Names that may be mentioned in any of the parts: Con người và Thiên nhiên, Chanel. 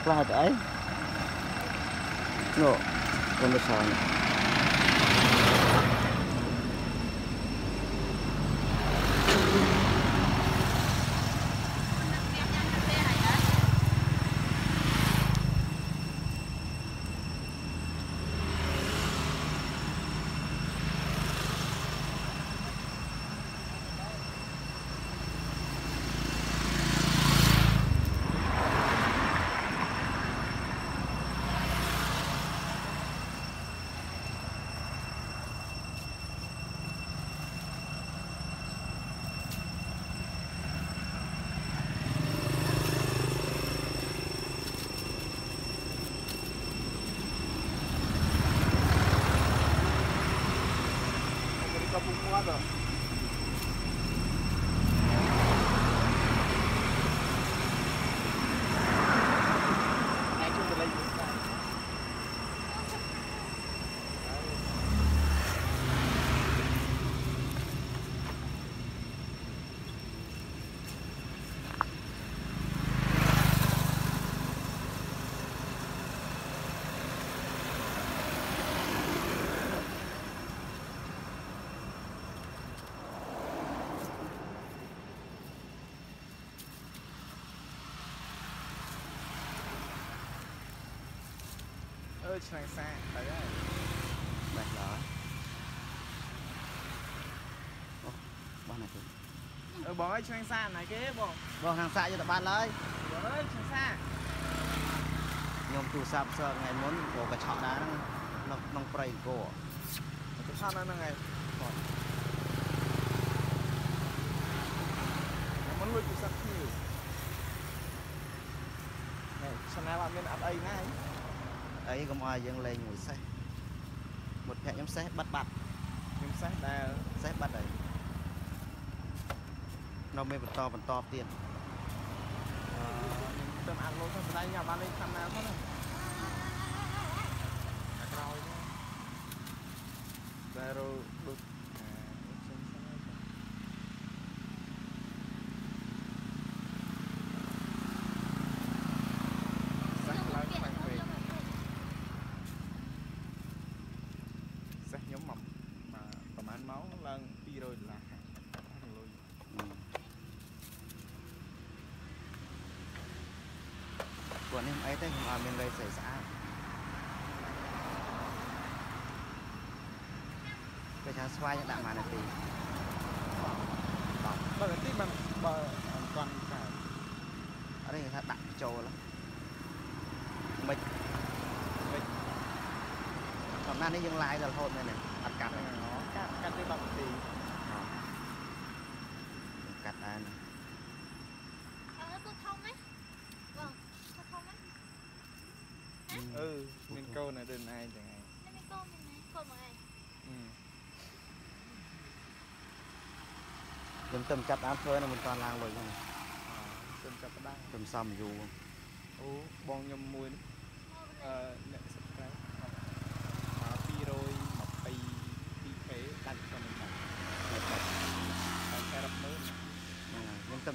Kelah tu, eh? No, belum bersama. Ơi trời xa, tại đây bạc lỡ. Ô, bó này kìa. Ơ bó ấy trời xa này kìa bó. Bó hàng xa cho tụi bạn lấy. Bó ấy trời xa. Nhưng tụi xa sợ ngày muốn của cái chọ đá nông prey của. Tụi xa nó ngày. Nó muốn lùi tụi xa kìa. Này, xa này bạn nên áp ấy này. Ấy có mọi dân lên ngồi xe một thẻ nhóm xe bắt nhóm xe đa xe bắt đấy nó mới bật to tiền tầm ăn luôn thôi đây nhà bạn đi tham nào thôi rồi zero được còn em ấy thấy mà mình đây xảy ra cái cháu xoay những đạn mà này thì bờ cái tí bằng bờ còn cả ở đây người ta đạn trồ lắm mình còn nan đấy dừng lại rồi hôn này này đặt cắt này nó cắt cái bằng thì cắt này ừ mình câu này đơn ai chẳng hạn mình câu này câu một ai tầm chặt ăn thôi là mình toàn làng rồi không tầm chặt đang tầm xăm dù không bong nhầm muối nhận subscribe mà pi rồi mà pi thế đặt cho mình đặt mới những tầm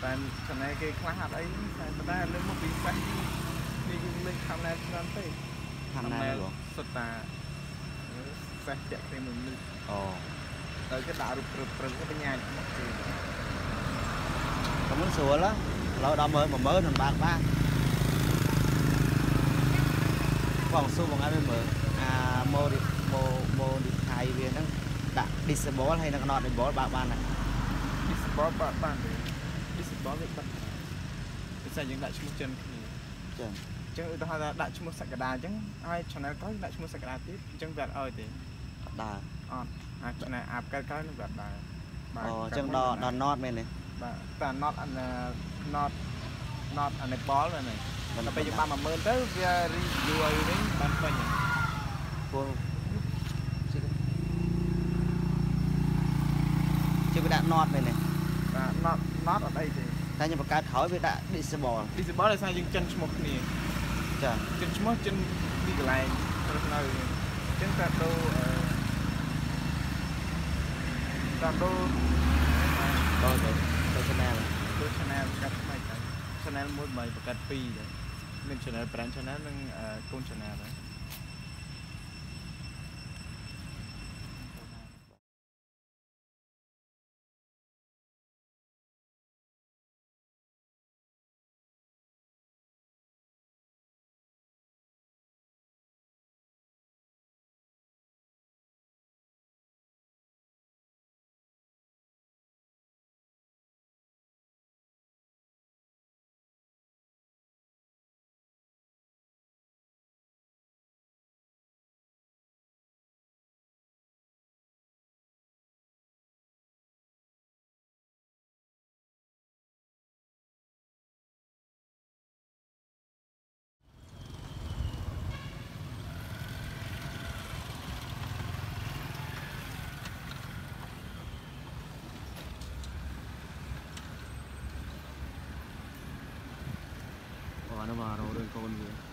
tại cái này cái khóa hạt ấy tại ta lên một tí quay đi lên tham này làm thế tham này rồi sốt ta sạch chạy thêm một lít tới cái đảo rực cái bên nhà không muốn sửa lắm lâu đau mới mà mới thành ba còn số bằng ai bên mới mô đi thay về nó đã đi sửa bó hay là nó để bó ba này đi sửa bó ba đi sửa bó vậy ta bây giờ những đại chúng chân thì chúng ta đã chung một sạc đá chứ ai cho nên có đã chung một sạc đá tiếp chúng ta ơi thì đà chỗ này áp cái nó đà chân đò đò nót bên này ta nót ăn nót not an ball này này. Nó bây giờ ba mà mơn tới review đến ban phanh chứ cái đạn nọt này này nọt ở đây thì ta như một cái thổi với đạn disable là sao nhưng chân một này chả chân một chân đi cái này chân cà đô Chanel cắt mấy cái Chanel mỗi mấy một cắt pi đấy nên Chanel brand Chanel nên con Chanel đấy. Nó vào rồi con người